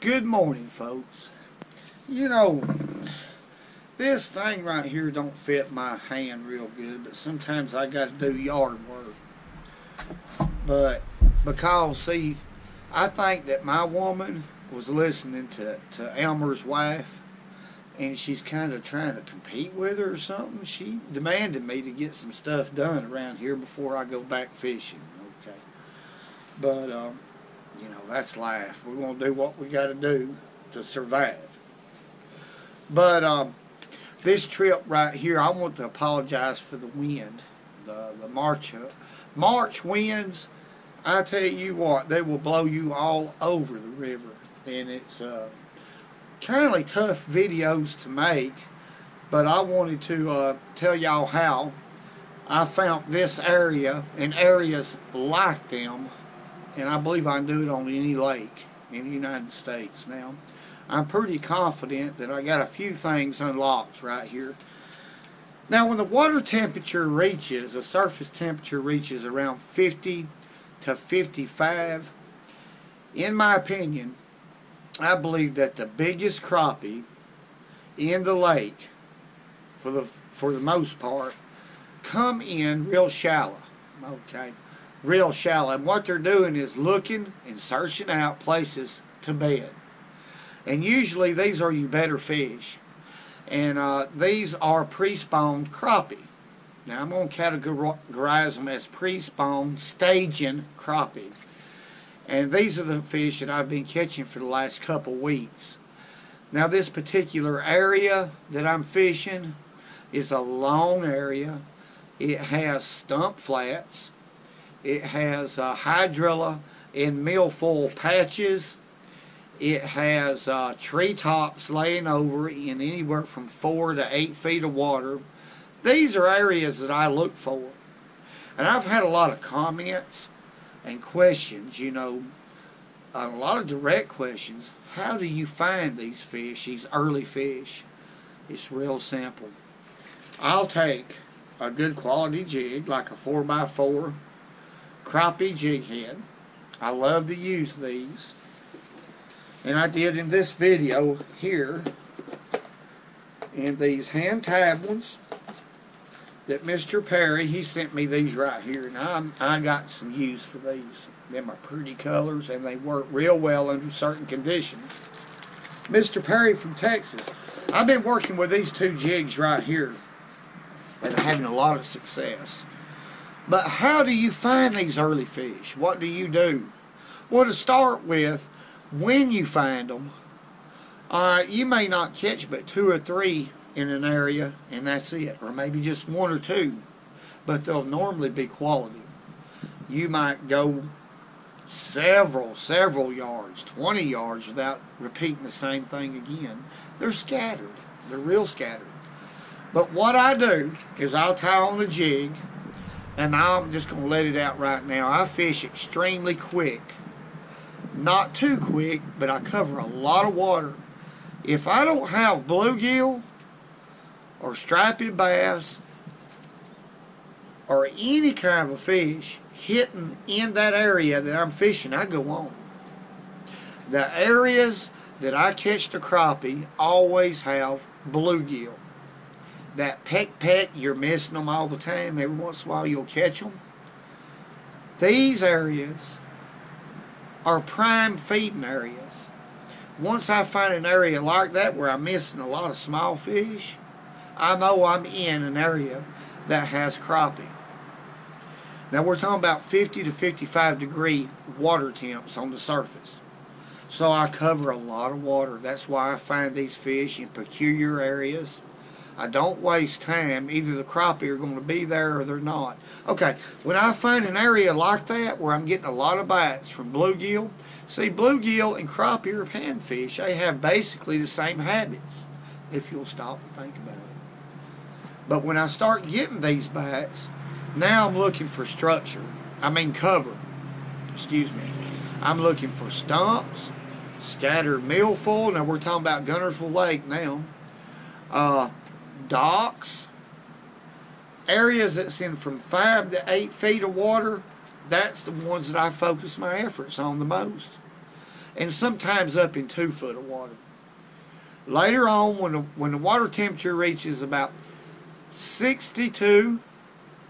Good morning, folks. You know, this thing right here don't fit my hand real good, but sometimes I gotta do yard work. But because, see, I think that my woman was listening to Elmer's wife, and she's kind of trying to compete with her or something. She demanded me to get some stuff done around here before I go back fishing. Okay, but you know, that's life. We're gonna do what we gotta do to survive. But this trip right here, I want to apologize for the wind, the March winds. I tell you what, they will blow you all over the river, and it's kind of tough videos to make. But I wanted to tell y'all how I found this area and areas like them, and I believe I can do it on any lake in the United States now. I'm pretty confident that I got a few things unlocked right here. Now, when the water temperature reaches, the surface temperature reaches around 50 to 55, in my opinion, I believe that the biggest crappie in the lake, for the most part, come in real shallow. Okay, real shallow. And what they're doing is looking and searching out places to bed. And usually these are your better fish. And these are pre-spawned crappie. Now I'm going to categorize them as pre-spawned staging crappie. And these are the fish that I've been catching for the last couple weeks. Now this particular area that I'm fishing is a long area. It has stump flats. It has hydrilla and milfoil patches. It has treetops laying over in anywhere from 4 to 8 feet of water. These are areas that I look for. And I've had a lot of comments and questions, you know, a lot of direct questions. How do you find these fish, these early fish? It's real simple. I'll take a good quality jig, like a 4x4 crappie jig head. I love to use these. And I did in this video here, and these hand tab ones that Mr. Perry, he sent me these right here, and I got some use for these. Them are pretty colors, and they work real well under certain conditions. Mr. Perry from Texas, I've been working with these two jigs right here, and having a lot of success. But how do you find these early fish? What do you do? Well, to start with, when you find them, you may not catch but 2 or 3 in an area, and that's it, or maybe just 1 or 2, but they'll normally be quality. You might go several yards, 20 yards without repeating the same thing again. They're scattered, they're real scattered. But what I do is I'll tie on a jig, and I'm just going to let it out right now. I fish extremely quick. Not too quick, but I cover a lot of water. If I don't have bluegill or striped bass or any kind of a fish hitting in that area that I'm fishing, I go on. The areas that I catch the crappie always have bluegill. That peck, you're missing them all the time. Every once in a while you'll catch them. These areas are prime feeding areas. Once I find an area like that where I'm missing a lot of small fish, I know I'm in an area that has crappie. Now we're talking about 50 to 55 degree water temps on the surface. So I cover a lot of water. That's why I find these fish in peculiar areas. I don't waste time. Either the crappie are going to be there or they're not. Okay, when I find an area like that where I'm getting a lot of bites from bluegill, see, bluegill and crappie are panfish. They have basically the same habits, if you'll stop and think about it. But when I start getting these bites, now I'm looking for structure. I mean cover. Excuse me. I'm looking for stumps, scattered milfoil. Now we're talking about Guntersville Lake now. Docks, areas that's in from 5 to 8 feet of water, that's the ones that I focus my efforts on the most. and sometimes up in 2 foot of water. Later on, when the water temperature reaches about 62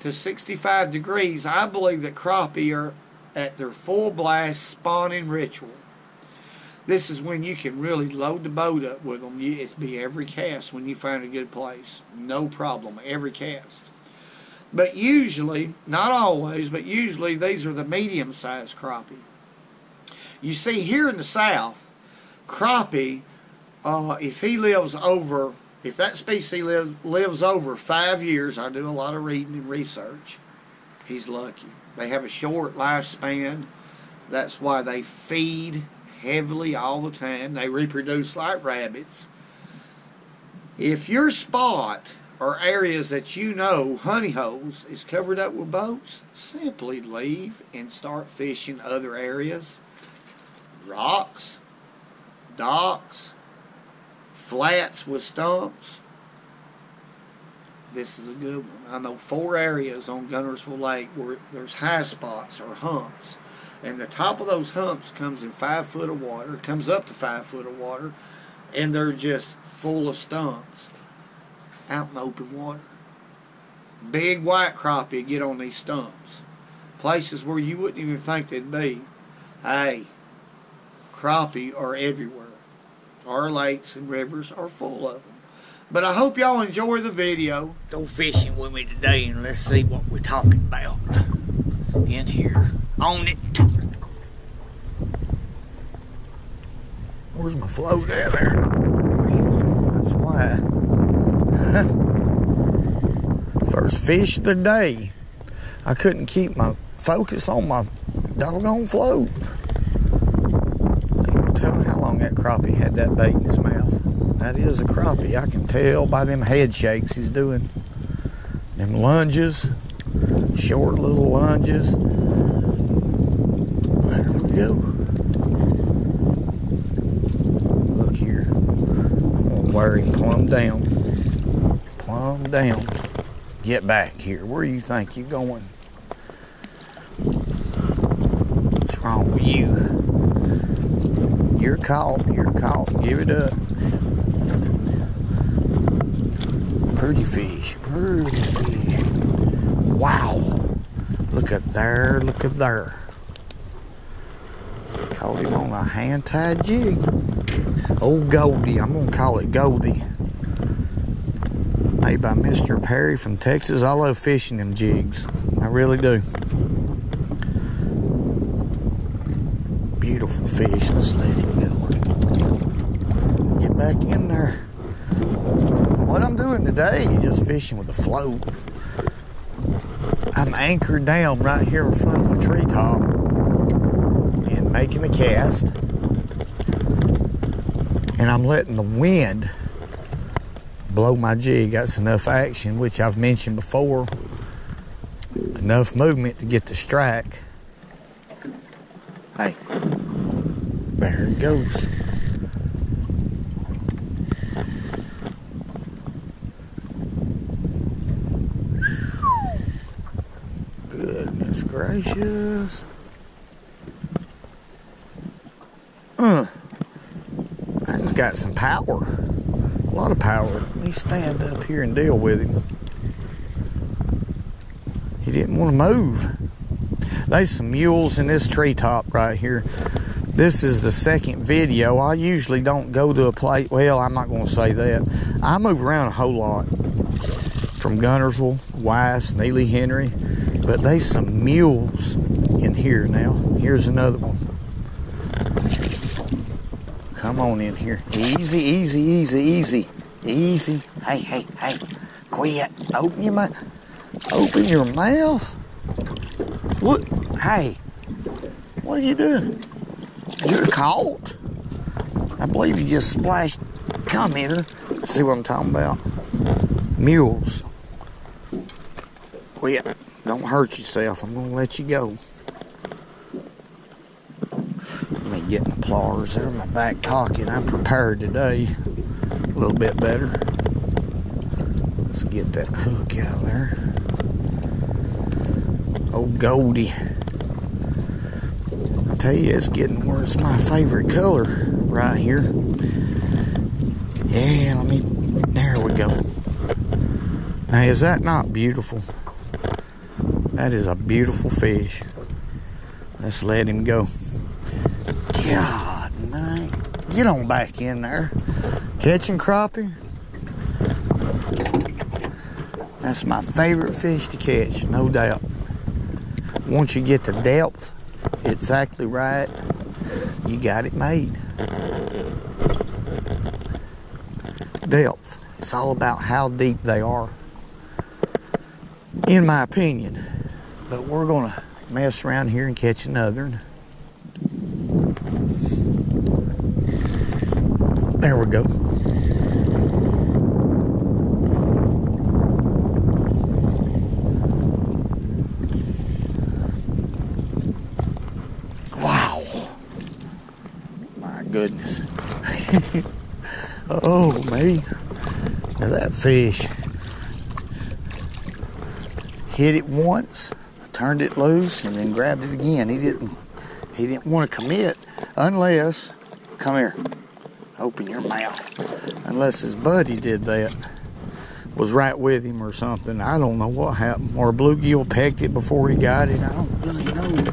to 65 degrees, I believe that crappie are at their full blast spawning ritual. This is when you can really load the boat up with them. It'd be every cast when you find a good place. No problem, every cast. But usually, not always, but usually these are the medium-sized crappie. You see, here in the south, crappie, if that species lives over 5 years, I do a lot of reading and research, he's lucky. They have a short lifespan. That's why they feed heavily all the time. They reproduce like rabbits. If your spot or areas that you know, honey holes, is covered up with boats, simply leave and start fishing other areas. Rocks, docks, flats with stumps. This is a good one. I know 4 areas on Guntersville Lake where there's high spots or humps. And the top of those humps comes up to 5 foot of water, and they're just full of stumps out in open water. Big white crappie get on these stumps. Places where you wouldn't even think they'd be. Hey, crappie are everywhere. Our lakes and rivers are full of them. But I hope y'all enjoy the video. Go fishing with me today, and let's see what we're talking about in here. On it. Where's my float at there? That's why. First fish of the day. I couldn't keep my focus on my doggone float. I ain't gonna tell you how long that crappie had that bait in his mouth. That is a crappie. I can tell by them head shakes he's doing. Them lunges. Short little lunges. There we go. Look here. I'm going to wear him plumb down. Plumb down. Get back here. Where do you think you're going? What's wrong with you? You're caught. You're caught. Give it up. Pretty fish. Pretty fish. Wow. Look at there. Look at there. Caught him on a hand-tied jig. Old Goldie. I'm going to call it Goldie. Made by Mr. Perry from Texas. I love fishing them jigs. I really do. Beautiful fish. Let's let him go. Get back in there. What I'm doing today is just fishing with a float. I'm anchored down right here in front of a treetop and making a cast, and I'm letting the wind blow my jig. That's enough action, which I've mentioned before, enough movement to get the strike. Hey, there it goes. Gracious. I just got some power. A lot of power. Let me stand up here and deal with him. He didn't want to move. There's some mules in this treetop right here. This is the second video. I usually don't go to a place. Well, I'm not going to say that. I move around a whole lot. From Guntersville, Weiss, Neely Henry. But they some mules in here now. Here's another one. Come on in here. Easy, easy, easy, easy. Easy. Hey, hey, hey. Quit. Open your mouth. What? Hey. What are you doing? You're caught. I believe you just splashed. Come here. See what I'm talking about? Mules. Quit. Don't hurt yourself. I'm going to let you go. Let me get my pliers there in my back pocket. I'm prepared today. A little bit better. Let's get that hook out of there. Old Goldie. tell you, it's getting where it's my favorite color right here. Yeah, let me, there we go. Now, is that not beautiful? That is a beautiful fish. Let's let him go. God, man. Get on back in there. Catching crappie. That's my favorite fish to catch, no doubt. Once you get the depth exactly right, you got it made. Depth. It's all about how deep they are, in my opinion. But we're going to mess around here and catch another one. There we go. Wow. My goodness. Oh, man. Now that fish. Hit it once, turned it loose, and then grabbed it again. He didn't want to commit unless, come here, open your mouth. Unless his buddy did that, was right with him or something. I don't know what happened. Or bluegill pecked it before he got it. I don't really know.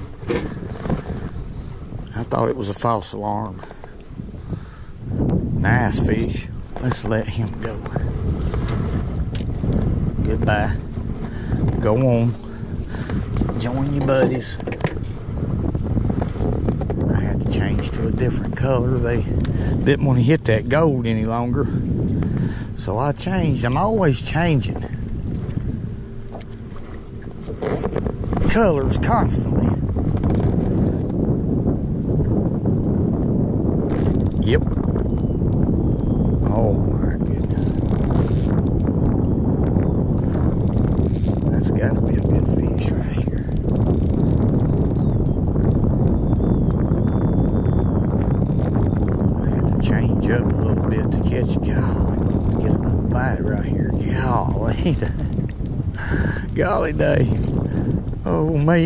I thought it was a false alarm. Nice fish. Let's let him go. Goodbye. Go on, join your buddies. I had to change to a different color. They didn't want to hit that gold any longer. So I changed. I'm always changing colors constantly. Yep. Oh my goodness. Gotta be a good fish right here. I had to change up a little bit to catch. Golly, get another bite right here. Golly. Golly day. Oh, me.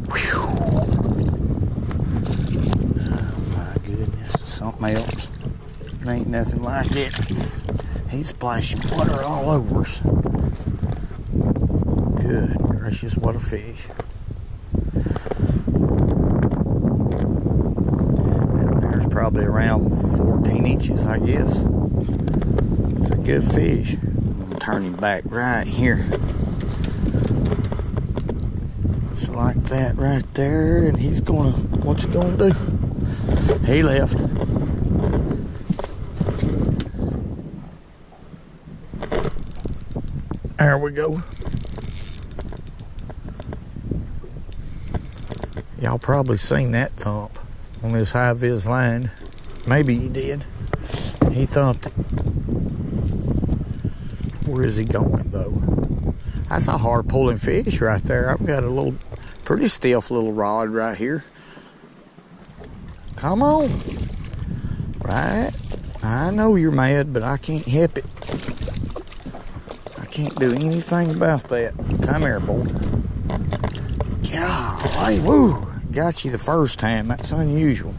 Whew. Oh, my goodness. Something else. There ain't nothing like it. He's splashing water all over us. Good gracious, what a fish. And there's probably around 14 inches, I guess. It's a good fish. I'm turning back right here. Just like that right there, and he's gonna, what's he gonna do? He left. There we go. Y'all probably seen that thump on this high-vis line. Maybe you did. He thumped it. Where is he going, though? That's a hard-pulling fish right there. I've got a little, pretty stiff little rod right here. Come on. Right. I know you're mad, but I can't help it. Can't do anything about that. Come here, boy. Golly, woo! Got you the first time. That's unusual.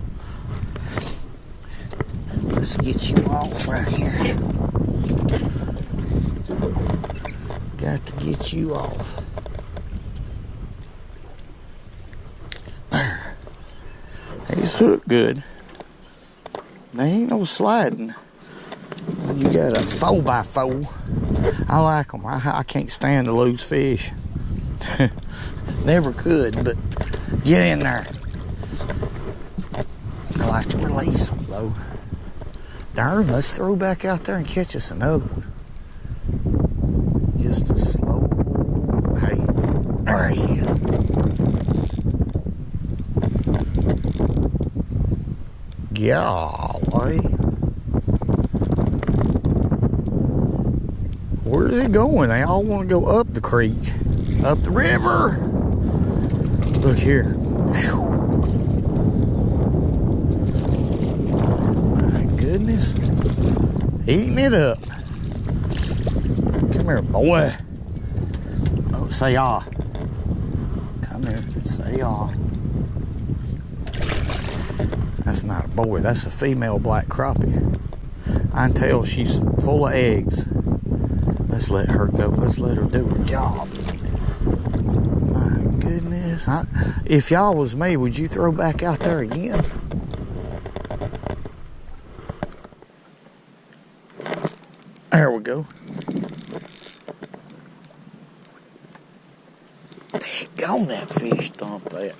Let's get you off right here. Got to get you off. There. He's hooked good. There ain't no sliding. You got a 4x4. I like them. I can't stand to lose fish. Never could, but get in there. I like to release them, though. Darn, let's throw back out there and catch us another one. Just a slow... Hey, there he is. Golly. Where's it going? They all want to go up the creek, up the river. Look here. Whew. My goodness. Eating it up. Come here, boy. Don't say ah. Come here. Yes, they are. That's not a boy. That's a female black crappie. I can tell she's full of eggs. Let's let her go. Let's let her do her job. My goodness. If y'all was me, would you throw back out there again? There we go. Gone that fish thumped that.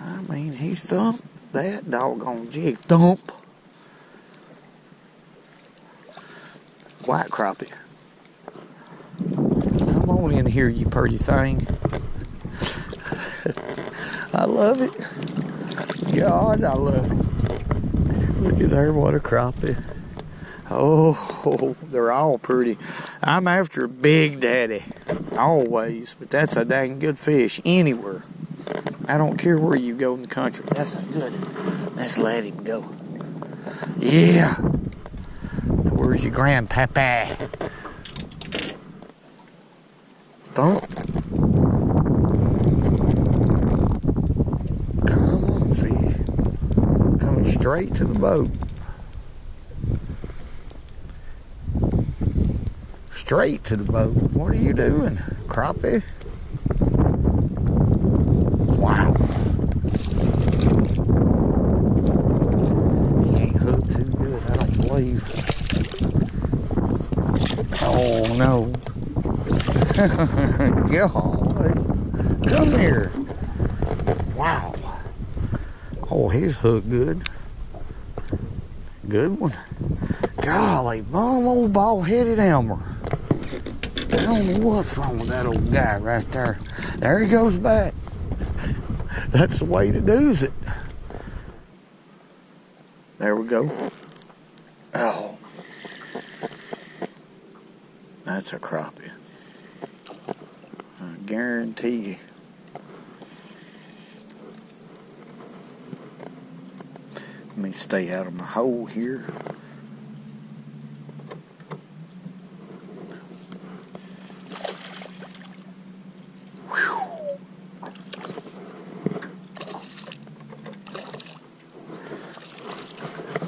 I mean, he thumped that doggone jig. Thump. White crappie. Come on in here, you pretty thing. I love it. God, I love it. Look at there, what a crappie. Oh, they're all pretty. I'm after a big daddy, always, but that's a dang good fish anywhere. I don't care where you go in the country. That's a good one. Let's let him go. Yeah. Where's your grandpapa? Thump. Come on, fish. Coming straight to the boat. Straight to the boat. What are you doing, crappie? Wow. He ain't hooked too good, I don't believe. Oh no. Golly. Come here. Wow. Oh, he's hooked good. Good one. Golly, bum old bald-headed Elmer. I don't know what's wrong with that old guy right there. There he goes back. That's the way to do it. There we go. Oh. That's a crappie. I guarantee you. Let me stay out of my hole here.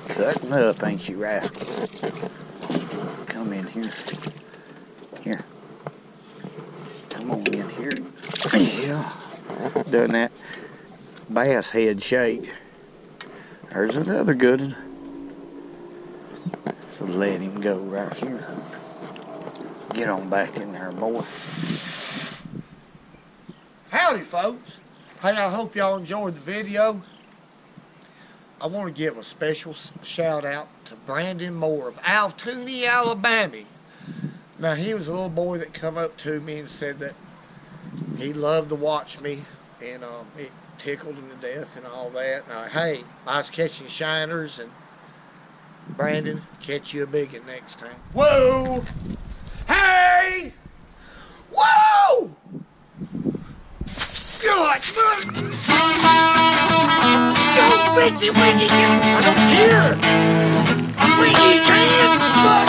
Cutting up, ain't you, rascal? Come in here. Here. Come on in here. Yeah. Doing that bass head shake. There's another good one. So let him go right here. Get on back in there, boy. Howdy, folks. Hey, I hope y'all enjoyed the video. I want to give a special shout out to Brandon Moore of Altoony, Alabama. Now, he was a little boy that come up to me and said that he loved to watch me, and it tickled him to death and all that. And hey, I was catching shiners, and Brandon, catch you a big one next time. Whoa! Hey! Whoa! You're like, don't fix it, Wiggy. I don't care. Wiggy, you can't.